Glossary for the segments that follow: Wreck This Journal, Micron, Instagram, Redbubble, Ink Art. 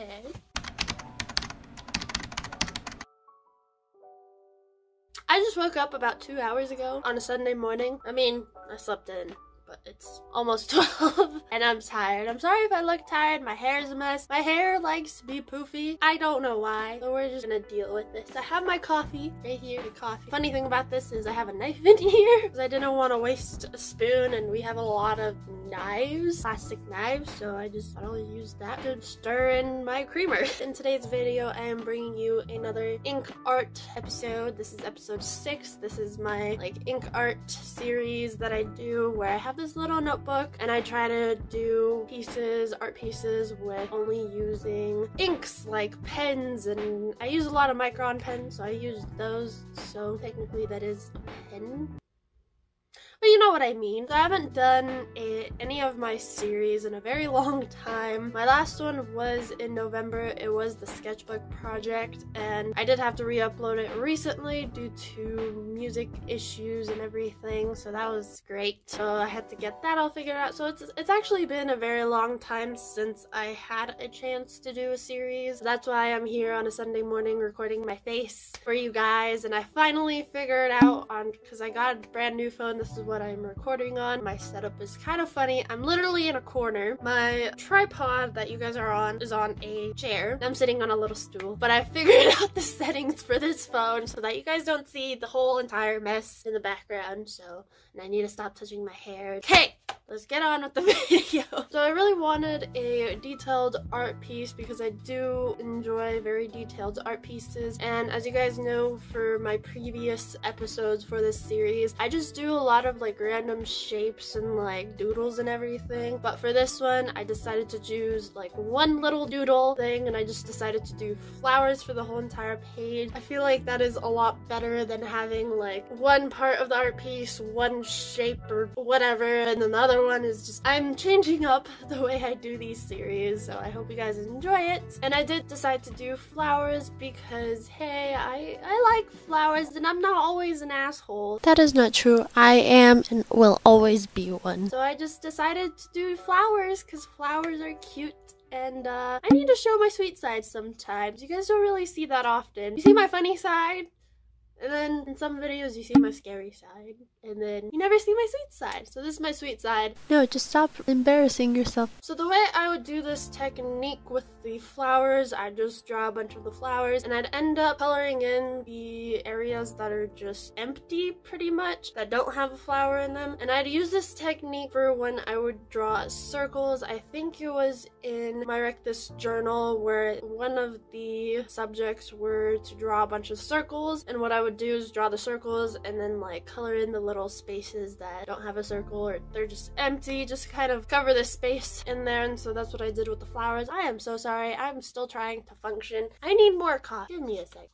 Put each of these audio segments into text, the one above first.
Okay. I just woke up about 2 hours ago on a Sunday morning. I mean, I slept in, but it's almost 12 and I'm tired. I'm sorry if I look tired. My hair is a mess. My hair likes to be poofy. I don't know why, so we're just gonna deal with this. I have my coffee right here, the coffee. Funny thing about this is I have a knife in here because I didn't want to waste a spoon, and we have a lot of knives, plastic knives, so I just thought I'll use that to stir in my creamer. In today's video, I am bringing you another ink art episode. This is episode 6. This is my ink art series that I do where I have this little notebook and I try to do pieces, art pieces, with only using inks like pens, and I use a lot of Micron pens, so I use those, so technically that is a pen. But you know what I mean. So I haven't done any of my series in a very long time. My last one was in November. It was the sketchbook project, and I did have to re-upload it recently due to music issues and everything, so that was great. So I had to get that all figured out. So it's actually been a very long time since I had a chance to do a series. That's why I'm here on a Sunday morning recording my face for you guys, and I finally figured out because I got a brand new phone. This is what I'm recording on. My setup is kind of funny. I'm literally in a corner. My tripod that you guys are on is on a chair. I'm sitting on a little stool, but I figured out the settings for this phone so that you guys don't see the whole entire mess in the background. So, and I need to stop touching my hair. Okay, let's get on with the video. So I really wanted a detailed art piece because I do enjoy very detailed art pieces. And as you guys know, for my previous episodes for this series, I just do a lot of random shapes and doodles and everything. But for this one, I decided to choose one little doodle thing, and I just decided to do flowers for the whole entire page. I feel like that is a lot better than having one part of the art piece, one shape or whatever, and another one is just, I'm changing up the way I do these series, so I hope you guys enjoy it. And I did decide to do flowers because, hey, I like flowers, and I'm not always an asshole. That is not true. I am and will always be one. So I just decided to do flowers because flowers are cute. And I need to show my sweet side sometimes. You guys don't really see that often. You see my funny side? And then in some videos you see my scary side, and then you never see my sweet side. So this is my sweet side. No, just stop embarrassing yourself. So the way I would do this technique with the flowers, I'd just draw a bunch of the flowers, and I'd end up coloring in the areas that are just empty, pretty much, that don't have a flower in them. And I'd use this technique for when I would draw circles. I think it was in my Wreck This Journal where one of the subjects were to draw a bunch of circles, and what I would do is draw the circles and then color in the little spaces that don't have a circle or they're just empty, just kind of cover the space in there. And so that's what I did with the flowers. I am so sorry, I'm still trying to function. I need more coffee. Give me a sec.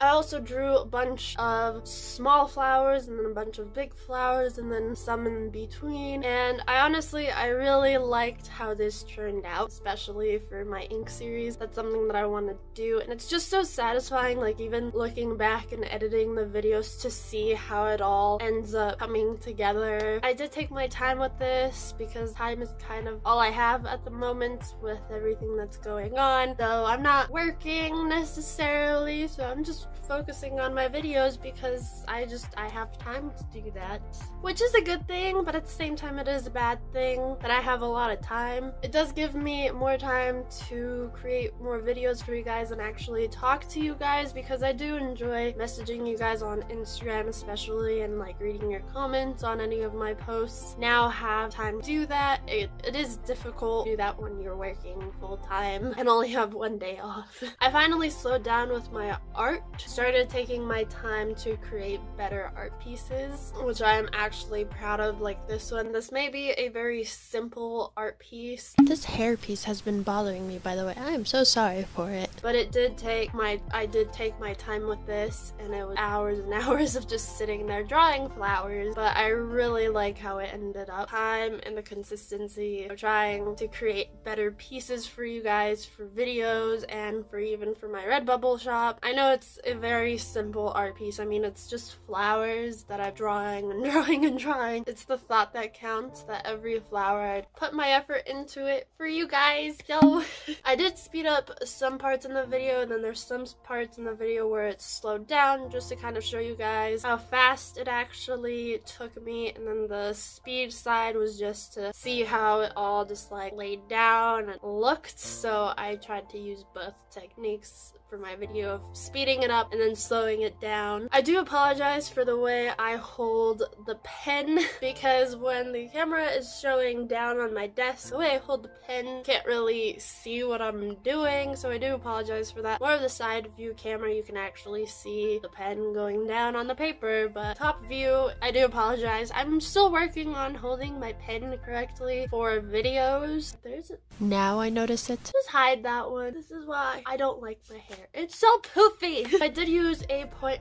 I also drew a bunch of small flowers and then a bunch of big flowers and then some in between, and I really liked how this turned out, especially for my ink series. That's something that I want to do, and it's just so satisfying, even looking back and editing the videos to see how it all ends up coming together. I did take my time with this because time is kind of all I have at the moment with everything that's going on, so I'm not working necessarily, so I'm just focusing on my videos because I have time to do that, which is a good thing, but at the same time it is a bad thing that I have a lot of time. It does give me more time to create more videos for you guys and actually talk to you guys, because I do enjoy messaging you guys on Instagram especially, and reading your comments on any of my posts. Now have time to do that. It is difficult to do that when you're working full time and only have one day off. I finally slowed down with my art, started taking my time to create better art pieces, which I am actually proud of, this one. This may be a very simple art piece. This hair piece has been bothering me, by the way. I am so sorry for it. But it did take I did take my time with this, and it was hours and hours of just sitting there drawing flowers, but I really like how it ended up. Time and the consistency of trying to create better pieces for you guys, for videos, and for even for my Redbubble shop. I know it's a very simple art piece. I mean, it's just flowers that I'm drawing and drawing and drawing. It's the thought that counts, that every flower I put my effort into it for you guys. So I did speed up some parts in the video, and then there's some parts in the video where it's slowed down just to kind of show you guys how fast it actually took me, and then the speed side was just to see how it all just like laid down and looked. So I tried to use both techniques for my video of speeding it up and then slowing it down. I do apologize for the way I hold the pen, because when the camera is showing down on my desk, the way I hold the pen, can't really see what I'm doing, so I do apologize for that. More of the side view camera, you can actually see the pen going down on the paper, but top view, I do apologize. I'm still working on holding my pen correctly for videos. There's it. Now I notice it. Just hide that one. This is why I don't like my hair. It's so poofy. I did use a 0.5